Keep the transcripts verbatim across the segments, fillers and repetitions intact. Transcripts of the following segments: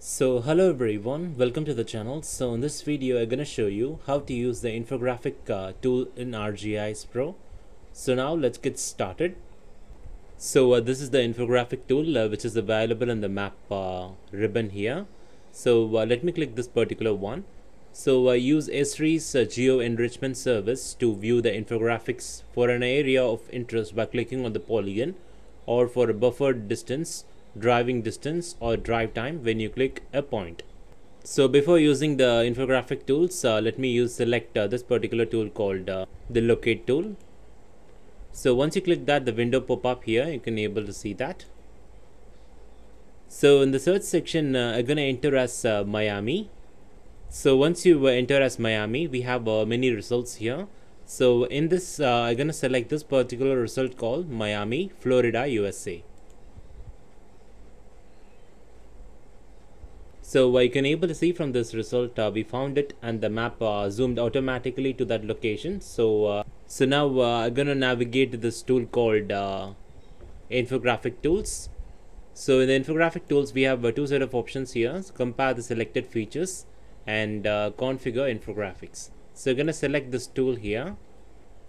So hello everyone, welcome to the channel. So in this video I'm going to show you how to use the infographic uh, tool in ArcGIS Pro. So now let's get started. So uh, this is the infographic tool uh, which is available in the map uh, ribbon here. So uh, let me click this particular one. So uh, use Esri's uh, geo enrichment service to view the infographics for an area of interest by clicking on the polygon, or for a buffered distance, driving distance, or drive time when you click a point. So before using the infographic tools, uh, let me use select uh, this particular tool called uh, the locate tool. So once you click that, the window pop up here, you can able to see that. So in the search section, uh, I'm gonna enter as uh, Miami. So once you uh, enter as Miami, we have uh, many results here. So in this, uh, I'm gonna select this particular result called Miami, Florida, U S A. So uh, you can able to see from this result, uh, we found it and the map uh, zoomed automatically to that location. So uh, so now uh, I'm gonna navigate to this tool called uh, infographic tools. So in the infographic tools, we have uh, two set of options here. So compare the selected features and uh, configure infographics. So you're gonna select this tool here,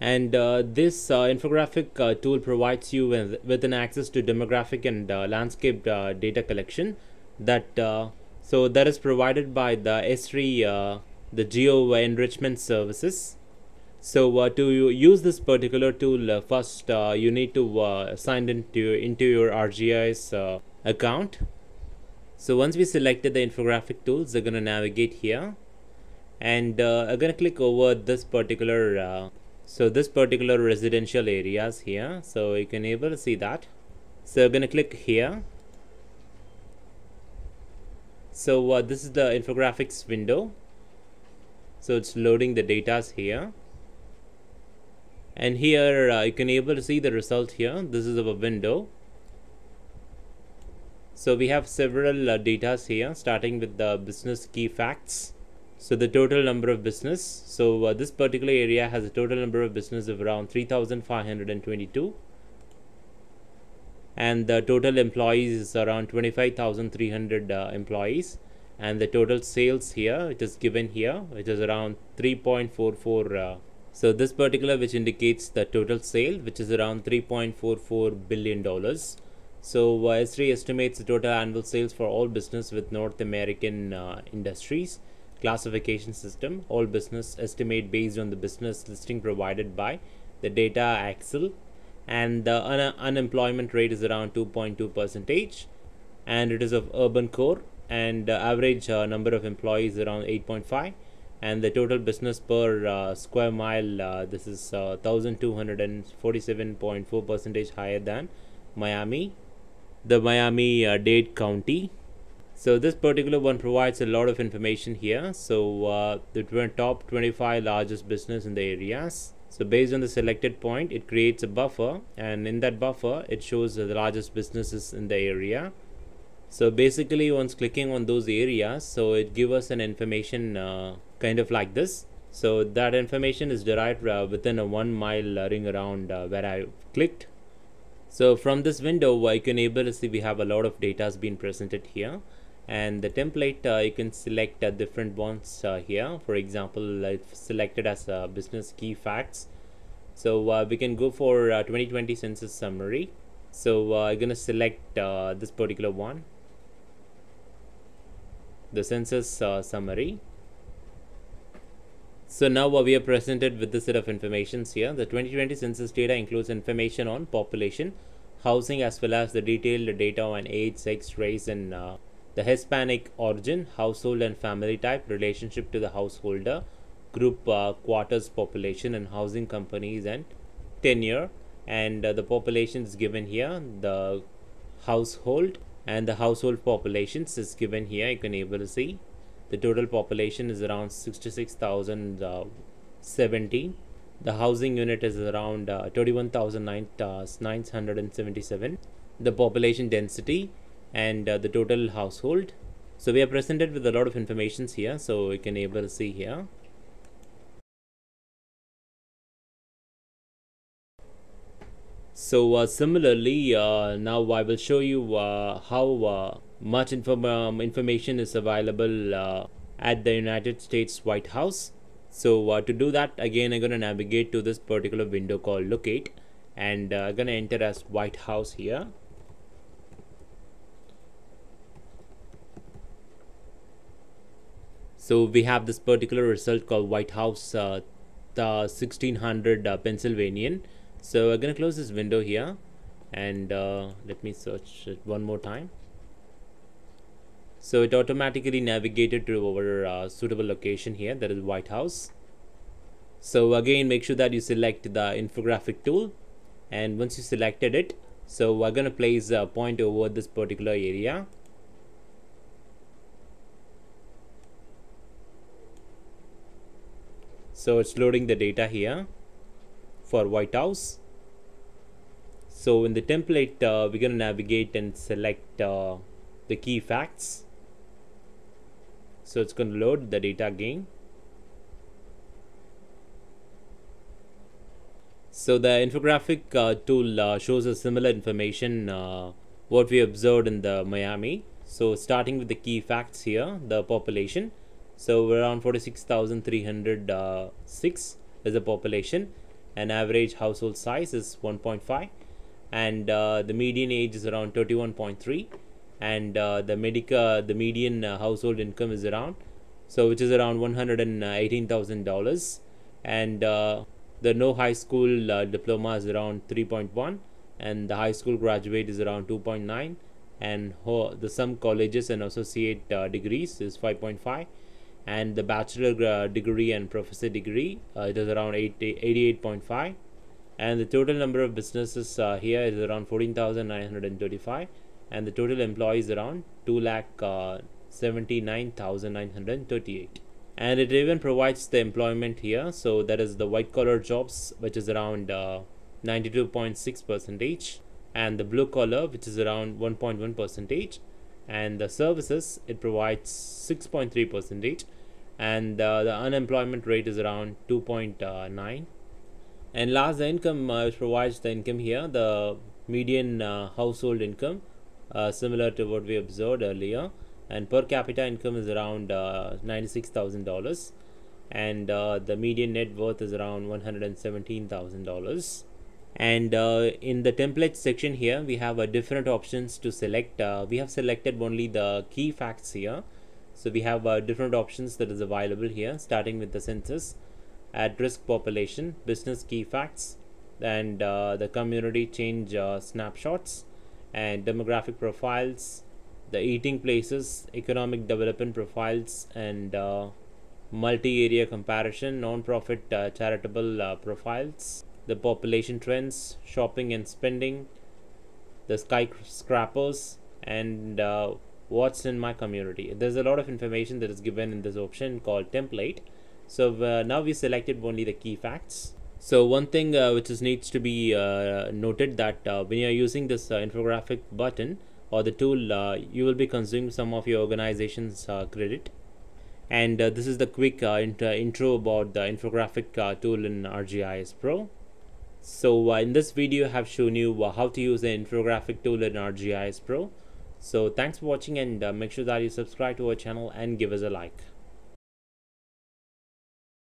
and uh, this uh, infographic uh, tool provides you with, with an access to demographic and uh, landscape uh, data collection that. Uh, So that is provided by the Esri, uh, the Geo Enrichment Services. So uh, to use this particular tool, uh, first uh, you need to uh, sign into, into your ArcGIS uh, account. So once we selected the infographic tools, we're going to navigate here, and uh, I'm going to click over this particular, uh, so this particular residential areas here. So you can able to see that. So I'm going to click here. So uh, this is the infographics window. So it's loading the data here, and here uh, you can able to see the result here. This is our window. So we have several uh, data here, starting with the business key facts. So the total number of business. So uh, this particular area has a total number of business of around three thousand five hundred twenty-two. And the total employees is around twenty-five thousand three hundred uh, employees, and the total sales here, it is given here, which is around three point four four. Uh, so this particular, which indicates the total sale, which is around three point four four billion dollars. So uh, Esri estimates the total annual sales for all business with North American uh, industries classification system. All business estimate based on the business listing provided by the data axle. And the un unemployment rate is around two point two percentage, and it is of urban core, and uh, average uh, number of employees around eight point five, and the total business per uh, square mile, uh, this is uh, one thousand two hundred forty-seven point four percentage higher than Miami, the Miami-Dade County. So this particular one provides a lot of information here. So uh, the top twenty-five largest business in the areas. So based on the selected point, it creates a buffer, and in that buffer, it shows the largest businesses in the area. So basically, once clicking on those areas, so it gives us an information uh, kind of like this. So that information is derived uh, within a one mile uh, ring around uh, where I clicked. So from this window, I can able to see we have a lot of data being presented here, and the template uh, you can select uh, different ones uh, here. For example, I've selected as uh, business key facts. So uh, we can go for uh, twenty twenty census summary. So uh, I'm gonna select uh, this particular one, the census uh, summary. So now uh, we are presented with this set of informations here. The twenty twenty census data includes information on population, housing, as well as the detailed data on age, sex, race, and uh, the Hispanic origin, household and family type, relationship to the householder, group, uh, quarters, population, and housing companies and tenure. And uh, the population is given here, the household, and the household populations is given here. You can able to see the total population is around sixty-six thousand seventeen. The housing unit is around uh, thirty-one thousand nine hundred seventy-seven. The population density, and uh, the total household. So we are presented with a lot of informations here. So you can able to see here. So uh, similarly, uh, now I will show you uh, how uh, Much inform um, information is available uh, at the United States White House. So uh, to do that, again, I'm going to navigate to this particular window called Locate, and uh, I'm going to enter as White House here. So we have this particular result called White House uh, the sixteen hundred uh, Pennsylvanian. So I'm going to close this window here, and uh, let me search it one more time. So it automatically navigated to our uh, suitable location here, that is White House. So again, make sure that you select the infographic tool, and once you selected it, so we're going to place a point over this particular area. So it's loading the data here for White House. So in the template, uh, we're going to navigate and select uh, the key facts. So it's going to load the data again. So the infographic uh, tool uh, shows us similar information uh, what we observed in the Miami. So starting with the key facts here, the population. So around forty-six thousand three hundred six is the population, and average household size is one point five, and uh, the median age is around thirty-one point three. And uh, the medica the median uh, household income is around, so which is around one hundred eighteen thousand dollars, and uh, the no high school uh, diploma is around three point one, and the high school graduate is around two point nine, and ho the some colleges and associate uh, degrees is five point five, and the bachelor uh, degree and professor degree uh, it is around eighty-eight point five, and the total number of businesses uh, here is around fourteen thousand nine hundred thirty-five. And the total employees around two lakh seventy-nine thousand nine hundred thirty-eight. And it even provides the employment here. So that is the white collar jobs, which is around ninety-two point six percentage, and the blue collar, which is around one point one percentage, and the services, it provides six point three percentage, and uh, the unemployment rate is around two point nine. And last, the income uh, provides the income here, the median uh, household income. Uh, similar to what we observed earlier, and per capita income is around uh, ninety-six thousand dollars, and uh, the median net worth is around one hundred seventeen thousand dollars. And uh, in the template section here, we have uh, different options to select. Uh, we have selected only the key facts here, so we have uh, different options that is available here, starting with the census, at-risk population, business key facts, and uh, the community change uh, snapshots, and demographic profiles, the eating places, economic development profiles, and uh, multi-area comparison, non-profit uh, charitable uh, profiles, the population trends, shopping and spending, the skyscrapers, and uh, what's in my community. There's a lot of information that is given in this option called template. So uh, now we selected only the key facts. So one thing uh, which is needs to be uh, noted, that uh, when you are using this uh, infographic button or the tool, uh, you will be consuming some of your organization's uh, credit. And uh, this is the quick uh, int intro about the infographic uh, tool in ArcGIS Pro. So uh, in this video, I have shown you uh, how to use the infographic tool in ArcGIS Pro. So thanks for watching, and uh, make sure that you subscribe to our channel and give us a like.